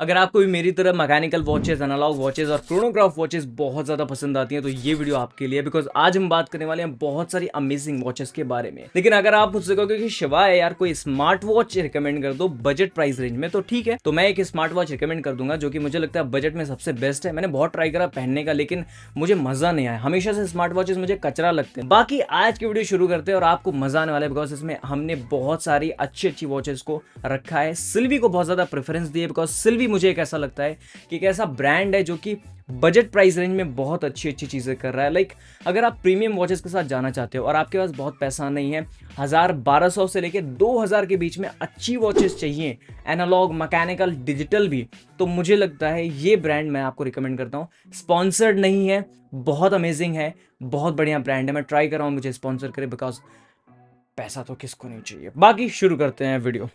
अगर आपको भी मेरी तरह मैकेनिकल वॉचेस, एनालॉग वॉचेस और क्रोनोग्राफ वॉचेस बहुत ज़्यादा पसंद आती हैं तो ये वीडियो आपके लिए, बिकॉज आज हम बात करने वाले हैं बहुत सारी अमेजिंग वॉचेस के बारे में। लेकिन अगर आप मुझसे कहोगे कि शिवाय यार कोई स्मार्ट वॉच रिकमेंड कर दो बजट प्राइस रेंज में, तो ठीक है, तो मैं एक स्मार्ट वॉच रिकमेंड कर दूंगा जो कि मुझे लगता है बजट में सबसे बेस्ट है। मैंने बहुत ट्राई करा पहनने का लेकिन मुझे मजा नहीं आया। हमेशा से स्मार्ट वॉचेस मुझे कचरा लगते हैं। बाकी आज की वीडियो शुरू करते हैं और आपको मजा आने वाला है, बिकॉज इसमें हमने बहुत सारी अच्छी वॉचेस को रखा है। सिल्वी को बहुत ज्यादा प्रेफरेंस दी है बिकॉज सिल्वी मुझे एक ऐसा लगता है कि एक ऐसा ब्रांड है जो कि बजट प्राइस रेंज में बहुत अच्छी चीज़ें कर रहा है। लाइक अगर आप प्रीमियम वॉचेस के साथ जाना चाहते हो और आपके पास बहुत पैसा नहीं है, 1000-1200 से लेके 2000 के बीच में अच्छी वॉचेस चाहिए, एनालॉग, मैकेनिकल, डिजिटल भी, तो मुझे लगता है ये ब्रांड मैं आपको रिकमेंड करता हूँ। स्पॉन्सर्ड नहीं है, बहुत अमेजिंग है, बहुत बढ़िया ब्रांड है। मैं ट्राई कर रहा हूँ मुझे स्पॉन्सर करे, बिकॉज पैसा तो किसको नहीं चाहिए। बाकी शुरू करते हैं वीडियो।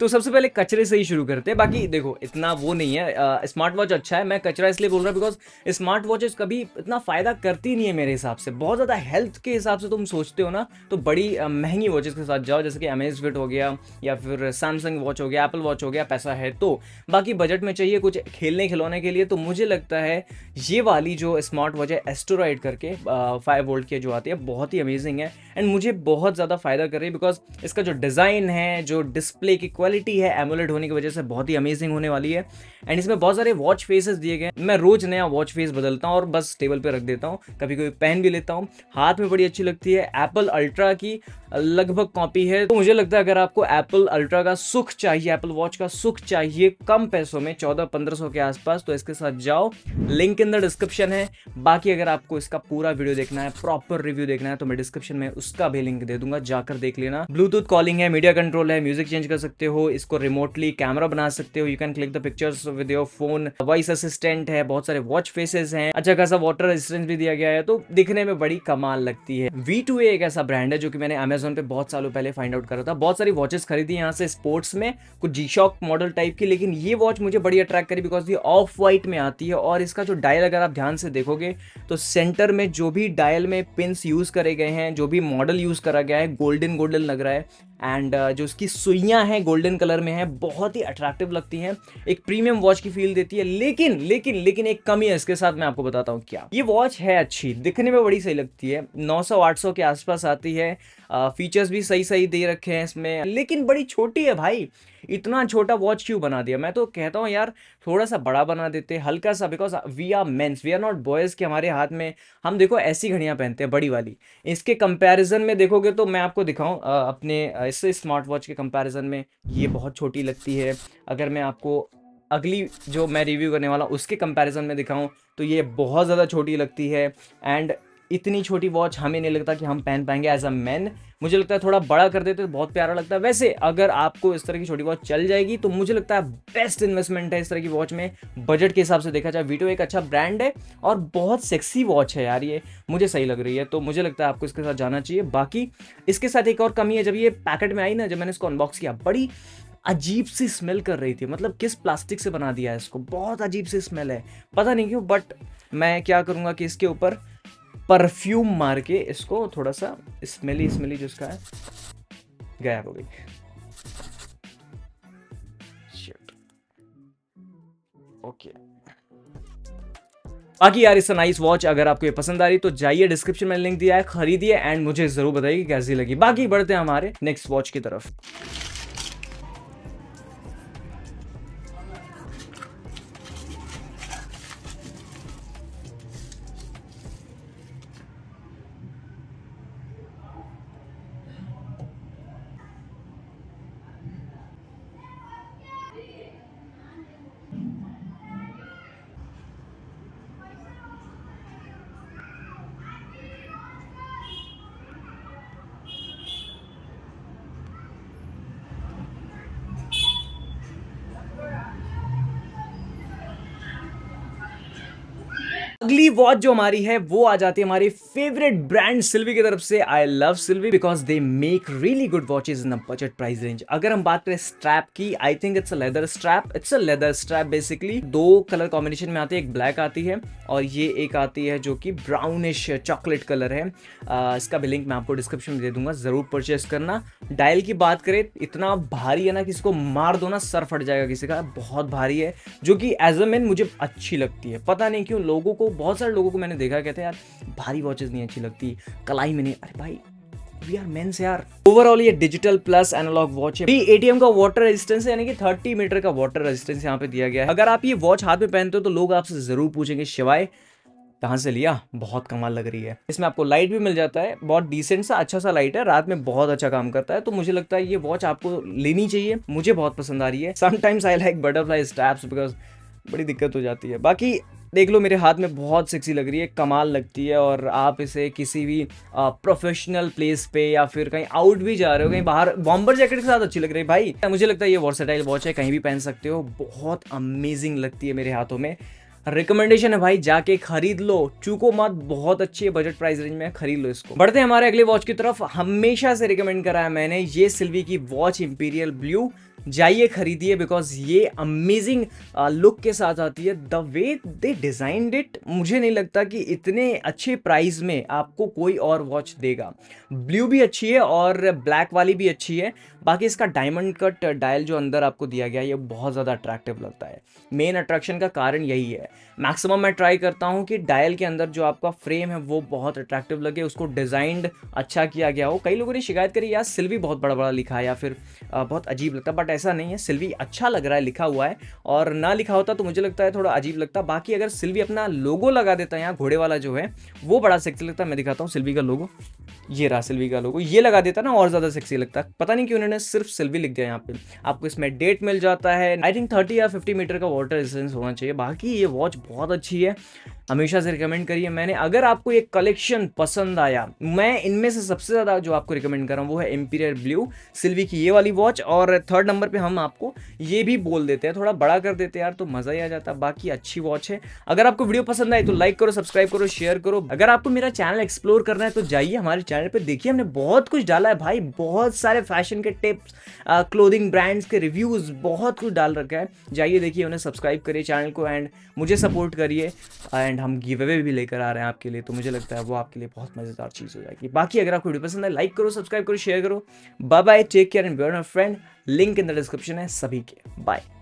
तो सबसे पहले कचरे से ही शुरू करते हैं। बाकी देखो इतना वो नहीं है, स्मार्ट वॉच अच्छा है। मैं कचरा इसलिए बोल रहा हूँ बिकॉज स्मार्ट वॉचेस कभी इतना फ़ायदा करती नहीं है मेरे हिसाब से। बहुत ज़्यादा हेल्थ के हिसाब से तुम सोचते हो ना तो बड़ी महंगी वॉचेस के साथ जाओ, जैसे कि अमेज फिट हो गया या फिर सैमसंग वॉच हो गया, एप्पल वॉच हो गया, पैसा है तो। बाकी बजट में चाहिए कुछ खेलने खिलौने के लिए तो मुझे लगता है ये वाली जो स्मार्ट वॉच है एस्टेरॉयड करके 5 वोल्ट की जो आती है बहुत ही अमेजिंग है एंड मुझे बहुत ज़्यादा फ़ायदा कर रही है बिकॉज इसका जो डिज़ाइन है, जो डिस्प्ले की क्वालिटी है, एमोलेड होने की वजह से बहुत ही अमेजिंग होने वाली है एंड इसमें बहुत सारे वॉच फेसेस दिए गए हैं। मैं रोज नया वॉच फेस बदलता हूँ और बस टेबल पे रख देता हूँ, कभी कभी पहन भी लेता हूँ। हाथ में बड़ी अच्छी लगती है। एप्पल अल्ट्रा की लगभग कॉपी है तो मुझे लगता है अगर आपको एप्पल अल्ट्रा का सुख चाहिए, एप्पल वॉच का सुख चाहिए कम पैसों में 1400-1500 के आसपास, तो इसके साथ जाओ। लिंक इन द डिस्क्रिप्शन है। बाकी अगर आपको इसका पूरा वीडियो देखना है, प्रॉपर रिव्यू देखना है तो मैं डिस्क्रिप्शन में उसका भी लिंक दे दूंगा, जाकर देख लेना। ब्लूटूथ कॉलिंग है, मीडिया कंट्रोल है, म्यूजिक चेंज कर सकते हो, इसको रिमोटली कैमरा बना सकते हो, you can click the pictures with your phone, voice assistant है, बहुत सारे वॉच फेसेस हैं, अच्छा खासा वाटर रेजिस्टेंस भी दिया गया है तो दिखने में बड़ी कमाल लगती है। V2A एक ऐसा ब्रांड है जो कि मैंने Amazon पे बहुत सालों पहले फाइंड आउट करा था। बहुत सारी वॉचेस खरीदी यहाँ से स्पोर्ट्स में, कुछ G-Shock मॉडल टाइप की, लेकिन ये वॉच मुझे बड़ी अट्रैक्ट करी बिकॉज ये ऑफ वाइट में आती है और इसका जो डायल अगर आप ध्यान से देखोगे तो सेंटर में जो भी डायल में पिंस यूज करे गए हैं, जो भी मॉडल यूज करा गया है, गोल्डन लग रहा है एंड जो उसकी सुइयां हैं गोल्डन कलर में है, बहुत ही अट्रैक्टिव लगती हैं, एक प्रीमियम वॉच की फील देती है। लेकिन लेकिन लेकिन एक कमी है इसके साथ, मैं आपको बताता हूँ क्या। ये वॉच है अच्छी, दिखने में बड़ी सही लगती है, 900-800 के आसपास आती है, फीचर्स भी सही दे रखे हैं इसमें, लेकिन बड़ी छोटी है भाई। इतना छोटा वॉच क्यों बना दिया? मैं तो कहता हूँ यार थोड़ा सा बड़ा बना देते, हल्का सा, because we are mens, we are not boys कि हमारे हाथ में हम देखो ऐसी घड़ियाँ पहनते हैं बड़ी वाली। इसके कंपैरिजन में देखोगे तो मैं आपको दिखाऊँ अपने इससे स्मार्ट वॉच के कंपैरिजन में ये बहुत छोटी लगती है। अगर मैं आपको अगली जो मैं रिव्यू करने वाला उसके कंपैरिजन में दिखाऊँ तो ये बहुत ज़्यादा छोटी लगती है एंड इतनी छोटी वॉच हमें नहीं लगता कि हम पहन पाएंगे एज अ मैन। मुझे लगता है थोड़ा बड़ा कर देते तो बहुत प्यारा लगता है। वैसे अगर आपको इस तरह की छोटी वॉच चल जाएगी तो मुझे लगता है बेस्ट इन्वेस्टमेंट है इस तरह की वॉच में, बजट के हिसाब से देखा जाए। V2A एक अच्छा ब्रांड है और बहुत सेक्सी वॉच है यार, ये मुझे सही लग रही है तो मुझे लगता है आपको इसके साथ जाना चाहिए। बाकी इसके साथ एक और कमी है, जब ये पैकेट में आई ना, जब मैंने इसको अनबॉक्स किया बड़ी अजीब सी स्मेल कर रही थी, मतलब किस प्लास्टिक से बना दिया है इसको, बहुत अजीब सी स्मेल है, पता नहीं क्यों। बट मैं क्या करूँगा कि इसके ऊपर परफ्यूम मार के इसको थोड़ा सा स्मेली जो इसका है गायब हो गई। ओके बाकी यार इस नाइस वॉच, अगर आपको ये पसंद आ रही तो जाइए, डिस्क्रिप्शन में लिंक दिया है, खरीदिए एंड मुझे जरूर बताइए कैसी लगी। बाकी बढ़ते हैं हमारे नेक्स्ट वॉच की तरफ। अगली वॉच जो हमारी है वो आ जाती है हमारी फेवरेट ब्रांड सिल्वी की तरफ से। I love Silvi because they make really good watches in budget price range. अगर हम बात करें स्ट्रैप की, I think it's a leather strap, it's a leather strap. Basically दो कलर कॉम्बिनेशन में आती है, एक ब्लैक आती है और ये एक आती है जो कि ब्राउनिश चॉकलेट कलर है। इसका भी लिंक मैं आपको डिस्क्रिप्शन में दे दूंगा, जरूर परचेस करना। डायल की बात करें, इतना भारी है ना, किसी को मार दो ना सर फट जाएगा किसी का, बहुत भारी है, जो कि एज अ मैन मुझे अच्छी लगती है। पता नहीं क्यों लोगों को, बहुत सारे लोगों को मैंने देखा कहते हैं यार भारी वॉचेस नहीं अच्छी लगती, कलाई में नहीं। अरे भाई मेंस यार। ओवरऑल ये डिजिटल प्लस एनालॉग वॉच है। ATM का वाटर रेजिस्टेंस है, यानी कि 30 मीटर का वाटर रेजिस्टेंस यहाँ पे दिया गया है। अगर आप ये वॉच हाथ में पहनते हो तो लोग आपसे जरूर पूछेंगे शिवाय कहाँ से लिया, बहुत कमाल लग रही है। इसमें आपको लाइट भी मिल जाता है, बहुत डिसेंट सा अच्छा सा लाइट है, रात में बहुत अच्छा काम करता है। तो मुझे लगता है ये वॉच आपको लेनी चाहिए, मुझे बहुत पसंद आ रही है। Sometimes I like butterfly straps because बड़ी दिक्कत हो जाती है। बाकी देख लो मेरे हाथ में, बहुत सेक्सी लग रही है, कमाल लगती है। और आप इसे किसी भी प्रोफेशनल प्लेस पे या फिर कहीं आउट भी जा रहे हो, कहीं बाहर बॉम्बर जैकेट के साथ अच्छी लग रही है भाई। मुझे लगता है ये वर्सेटाइल वॉच है, कहीं भी पहन सकते हो, बहुत अमेजिंग लगती है मेरे हाथों में। रिकमेंडेशन है भाई, जाके खरीद लो, चूको मत, बहुत अच्छी है, बजट प्राइस रेंज में खरीद लो इसको। बढ़ते हैं हमारे अगले वॉच की तरफ। हमेशा से रिकमेंड करा है मैंने ये सिल्वी की वॉच इंपीरियल ब्लू, जाइए खरीदिए बिकॉज ये अमेजिंग लुक के साथ आती है। The way they designed it, मुझे नहीं लगता कि इतने अच्छे प्राइस में आपको कोई और वॉच देगा। ब्लू भी अच्छी है और ब्लैक वाली भी अच्छी है। बाकी इसका डायमंड कट डायल जो अंदर आपको दिया गया है ये बहुत ज़्यादा अट्रैक्टिव लगता है। मेन अट्रैक्शन का कारण यही है। मैक्सिमम मैं ट्राई करता हूँ कि डायल के अंदर जो आपका फ्रेम है वो बहुत अट्रैक्टिव लगे, उसको डिजाइंड अच्छा किया गया हो। कई लोगों ने शिकायत करी यार सिल्वी बहुत बड़ा बड़ा लिखा है या फिर बहुत अजीब लगता है, बट ऐसा नहीं है। सिल्वी अच्छा लग रहा है लिखा हुआ है, और ना लिखा होता तो मुझे लगता है थोड़ा अजीब लगता। बाकी अगर सिल्वी अपना लोगो लगा देता है, यहाँ घोड़े वाला जो है वो बड़ा सेक्सी लगता है। मैं दिखाता हूँ सिल्वी का लोगो, ये रहा सिल्वी का लोगो, ये लगा देता ना और ज़्यादा सेक्सी लगता। पता नहीं कि उन्होंने सिर्फ सिल्वी लिख दिया यहाँ पे। आपको इसमें डेट मिल जाता है, आई थिंक 30 या 50 मीटर का वाटर रेजिस्टेंस होना चाहिए। बाकी ये वॉच बहुत अच्छी है, हमेशा से रिकमेंड करिए मैंने। अगर आपको ये कलेक्शन पसंद आया, मैं इनमें से सबसे ज़्यादा जो आपको रिकमेंड कर रहा हूँ वो है इंपीरियल ब्लू सिल्वी की ये वाली वॉच। और थर्ड नंबर पे हम आपको ये भी बोल देते हैं, थोड़ा बड़ा कर देते हैं यार तो मज़ा ही आ जाता। बाकी अच्छी वॉच है। अगर आपको वीडियो पसंद आए तो लाइक करो, सब्सक्राइब करो, शेयर करो। अगर आपको मेरा चैनल एक्सप्लोर करना है तो जाइए हमारे चैनल पर, देखिए हमने बहुत कुछ डाला है भाई। बहुत सारे फैशन के टिप्स, क्लोथिंग ब्रांड्स के रिव्यूज़, बहुत कुछ डाल रखा है। जाइए देखिए, उन्हें सब्सक्राइब करिए चैनल को एंड मुझे सपोर्ट करिए। एंड हम गिव अवे भी लेकर आ रहे हैं आपके लिए, तो मुझे लगता है वो आपके लिए बहुत मज़ेदार चीज़ हो जाएगी। बाकी अगर आपको वीडियो पसंद है लाइक करो, सब्सक्राइब करो, शेयर करो। Bye bye, take care and be your friend. Link in the description है सभी के। बाय।